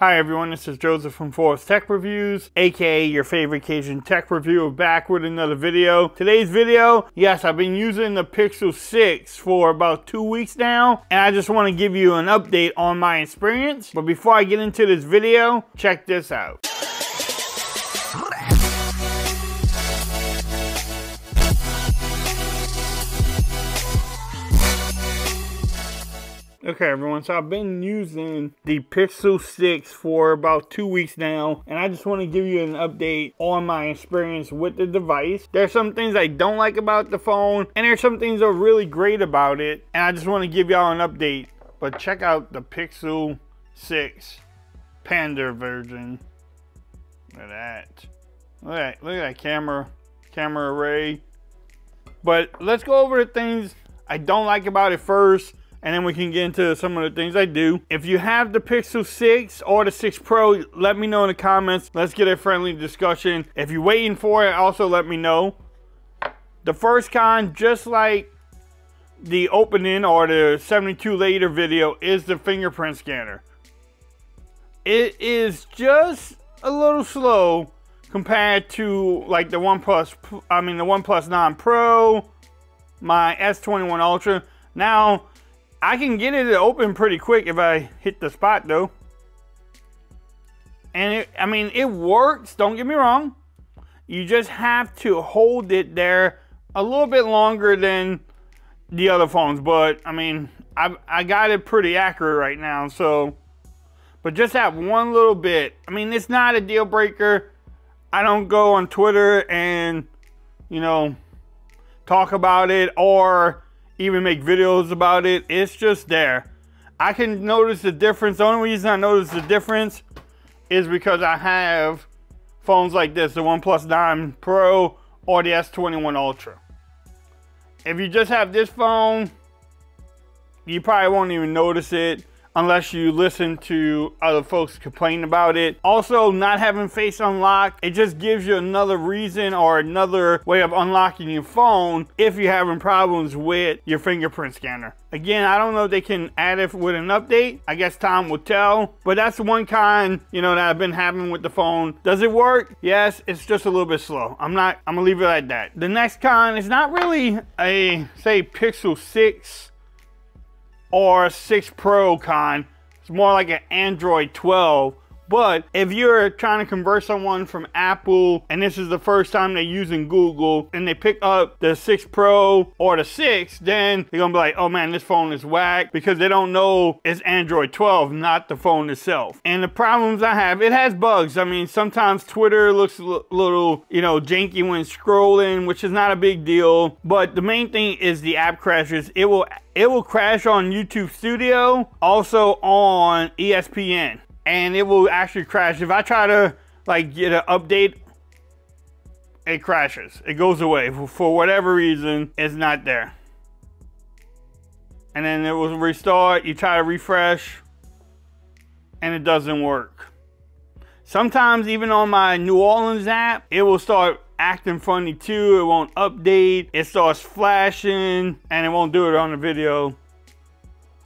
Hi everyone, this is Joseph from Forbes Tech Reviews, aka your favorite Cajun tech reviewer, back with another video. Today's video, yes, I've been using the Pixel 6 for about 2 weeks now, and I just want to give you an update on my experience. But before I get into this video, check this out. Okay everyone, so I've been using the Pixel 6 for about 2 weeks now, and I just want to give you an update on my experience with the device. There's some things I don't like about the phone, and there's some things that are really great about it, and I just want to give y'all an update. But check out the Pixel 6 Panda version. Look at that. Look at that camera array. But let's go over the things I don't like about it first, and then we can get into some of the things I do. If you have the Pixel 6 or the 6 Pro, let me know in the comments. Let's get a friendly discussion. If you're waiting for it, also let me know. The first con, just like the opening or the 72 later video, is the fingerprint scanner. It is just a little slow compared to like the OnePlus 9 Pro, my S21 Ultra. Now, I can get it to open pretty quick if I hit the spot though. And it works, don't get me wrong. You just have to hold it there a little bit longer than the other phones. But I mean, I got it pretty accurate right now. So, but just that one little bit. I mean, it's not a deal breaker. I don't go on Twitter and, you know, talk about it or even make videos about it. It's just there. I can notice the difference. The only reason I notice the difference is because I have phones like this, the OnePlus 9 Pro or the S21 Ultra. If you just have this phone, you probably won't even notice it unless you listen to other folks complain about it. Also, not having Face Unlock, it just gives you another reason or another way of unlocking your phone if you're having problems with your fingerprint scanner. Again, I don't know if they can add it with an update. I guess time will tell, but that's one kind, you know, that I've been having with the phone. Does it work? Yes, it's just a little bit slow. I'm gonna leave it like that. The next con is not really a, say, Pixel 6 or 6 Pro con. It's more like an Android 12. But if you're trying to convert someone from Apple and this is the first time they're using Google and they pick up the 6 Pro or the 6, then they're gonna be like, oh man, this phone is whack, because they don't know it's Android 12, not the phone itself. And the problems I have, it has bugs. I mean, sometimes Twitter looks a little, you know, janky when scrolling, which is not a big deal. But the main thing is the app crashes. It will crash on YouTube Studio, also on ESPN. And it will actually crash. If I try to like get an update, it crashes. It goes away. For whatever reason, it's not there. And then it will restart. You try to refresh and it doesn't work. Sometimes even on my New Orleans app, it will start acting funny too. It won't update. It starts flashing and it won't do it on the video.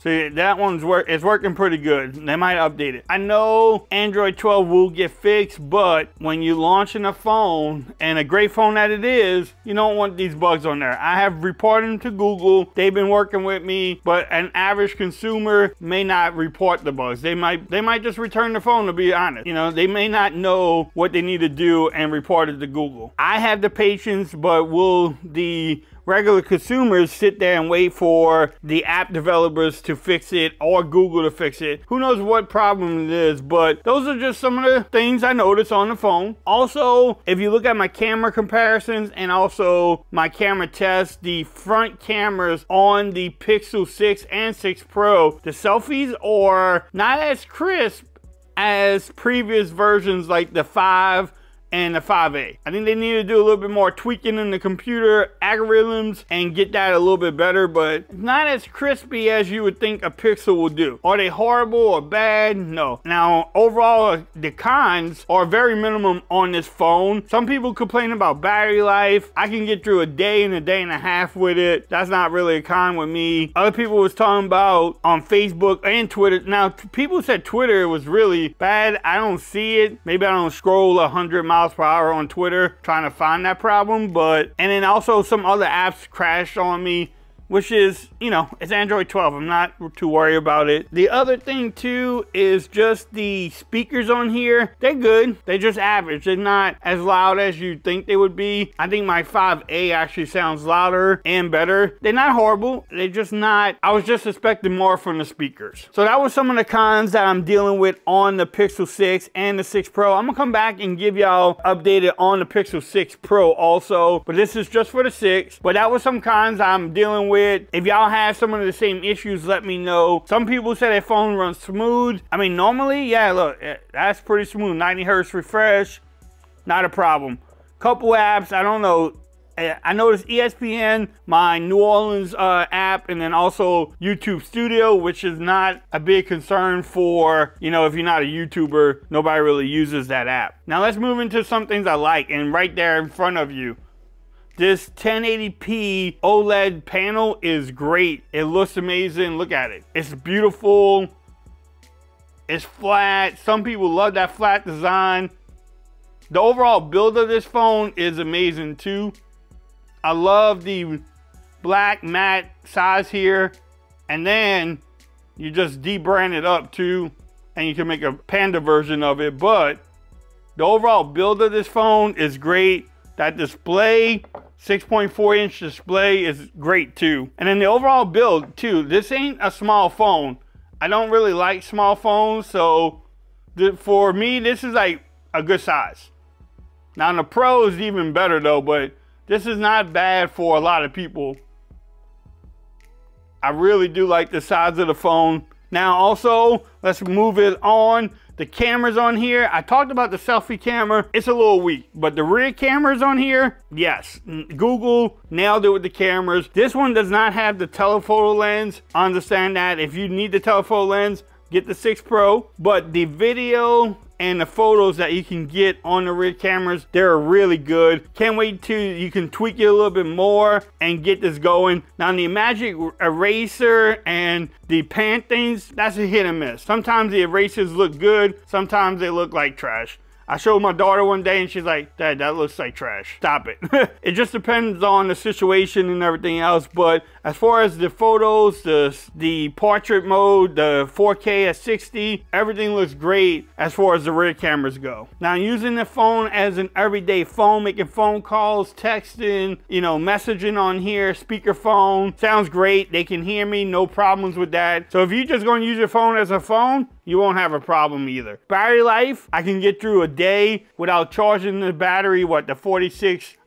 So that one's it's working pretty good. They might update it. I know Android 12 will get fixed, but when you're launching a phone, and a great phone that it is, you don't want these bugs on there. I have reported them to Google. They've been working with me, but an average consumer may not report the bugs. They might just return the phone, to be honest. You know, they may not know what they need to do and report it to Google. I have the patience, but will the regular consumers sit there and wait for the app developers to fix it or Google to fix it? Who knows what problem it is, but those are just some of the things I noticed on the phone. Also, if you look at my camera comparisons and also my camera tests, the front cameras on the Pixel 6 and 6 Pro, the selfies are not as crisp as previous versions like the 5 and the 5A. I think they need to do a little bit more tweaking in the computer algorithms and get that a little bit better, but it's not as crispy as you would think a Pixel will do. Are they horrible or bad? No. Now, overall, the cons are very minimum on this phone. Some people complain about battery life. I can get through a day and a day and a half with it. That's not really a con with me. Other people was talking about on Facebook and Twitter. Now, people said Twitter was really bad. I don't see it. Maybe I don't scroll 100 miles per hour on Twitter trying to find that problem, but, and then also some other apps crashed on me, which is, you know, it's Android 12. I'm not too worried about it. The other thing too is just the speakers on here. They're good. They're just average. They're not as loud as you think they would be. I think my 5A actually sounds louder and better. They're not horrible. They're just not, I was just expecting more from the speakers. So that was some of the cons that I'm dealing with on the Pixel 6 and the 6 Pro. I'm gonna come back and give y'all updated on the Pixel 6 Pro also, but this is just for the 6. But that was some cons I'm dealing with. If y'all have some of the same issues, let me know. Some people say their phone runs smooth. I mean, normally, yeah, look, that's pretty smooth. 90 hertz refresh, not a problem. Couple apps, I don't know. I noticed ESPN, my New Orleans app, and then also YouTube Studio, which is not a big concern for, you know, if you're not a YouTuber, nobody really uses that app. Now let's move into some things I like, and right there in front of you, this 1080p OLED panel is great. It looks amazing. Look at it. It's beautiful. It's flat. Some people love that flat design. The overall build of this phone is amazing too. I love the black matte size here. And then you just dbrand it up too. And you can make a panda version of it. But the overall build of this phone is great. That display, 6.4-inch display is great too. And then the overall build too, this ain't a small phone. I don't really like small phones, so for me, this is like a good size. Now the Pro is even better though, but this is not bad for a lot of people. I really do like the size of the phone. Now also, let's move it on. The cameras on here, I talked about the selfie camera. It's a little weak, but the rear cameras on here, yes. Google nailed it with the cameras. This one does not have the telephoto lens. Understand that. If you need the telephoto lens, get the 6 Pro. But the video and the photos that you can get on the rear cameras, they're really good. Can't wait till you can tweak it a little bit more and get this going. Now the Magic Eraser and the pan things, that's a hit and miss. Sometimes the erasers look good, sometimes they look like trash. I showed my daughter one day and she's like, Dad, that looks like trash. Stop it. It just depends on the situation and everything else. But as far as the photos, the portrait mode, the 4K at 60, everything looks great as far as the rear cameras go. Now, using the phone as an everyday phone, making phone calls, texting, you know, messaging on here, speakerphone, sounds great. They can hear me, no problems with that. So if you're just going to use your phone as a phone, you won't have a problem either. Battery life, I can get through a day without charging the battery. What, the 14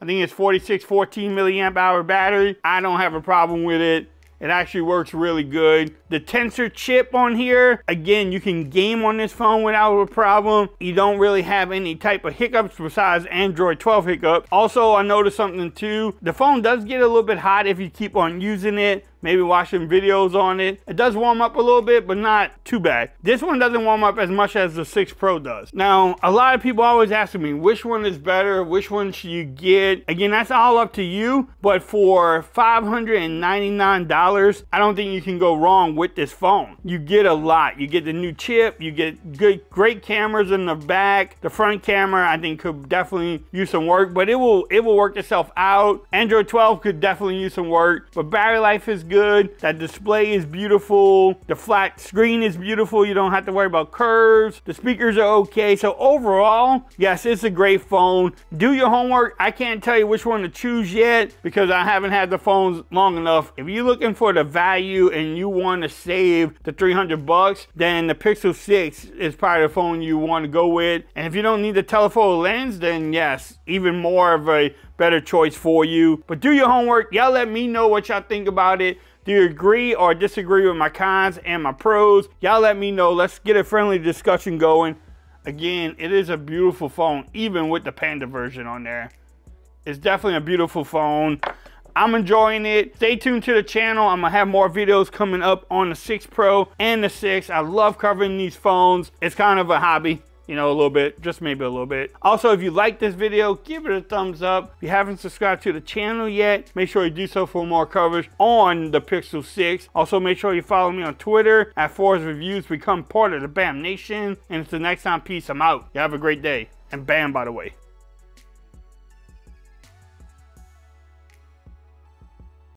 milliamp hour battery? I don't have a problem with it. It actually works really good. The Tensor chip on here, again, you can game on this phone without a problem. You don't really have any type of hiccups besides Android 12 hiccup. Also, I noticed something too. The phone does get a little bit hot if you keep on using it, maybe watching videos on it. It does warm up a little bit, but not too bad. This one doesn't warm up as much as the 6 Pro does. Now, a lot of people always ask me, which one is better? Which one should you get? Again, that's all up to you, but for $599, I don't think you can go wrong with this phone. You get a lot. You get the new chip, you get great cameras in the back. The front camera, I think, could definitely use some work, but it will work itself out. Android 12 could definitely use some work, but battery life is good. That display is beautiful. The flat screen is beautiful. You don't have to worry about curves. The speakers are okay. So overall, yes, it's a great phone. Do your homework. I can't tell you which one to choose yet because I haven't had the phones long enough. If you're looking for the value and you want to save the $300, then the Pixel 6 is probably the phone you want to go with. And if you don't need the telephoto lens, then yes, even more of a better choice for you. But do your homework. Y'all let me know what y'all think about it. Do you agree or disagree with my cons and my pros? Y'all let me know. Let's get a friendly discussion going. Again, it is a beautiful phone, even with the Panda version on there. It's definitely a beautiful phone. I'm enjoying it. Stay tuned to the channel. I'm gonna have more videos coming up on the 6 Pro and the 6. I love covering these phones. It's kind of a hobby, you know, a little bit, just maybe a little bit. Also, if you like this video, give it a thumbs up. If you haven't subscribed to the channel yet, make sure you do so for more coverage on the Pixel 6. Also, make sure you follow me on Twitter at Forbes Reviews. Become part of the BAM Nation. And until next time, peace. I'm out. You have a great day. And BAM, by the way.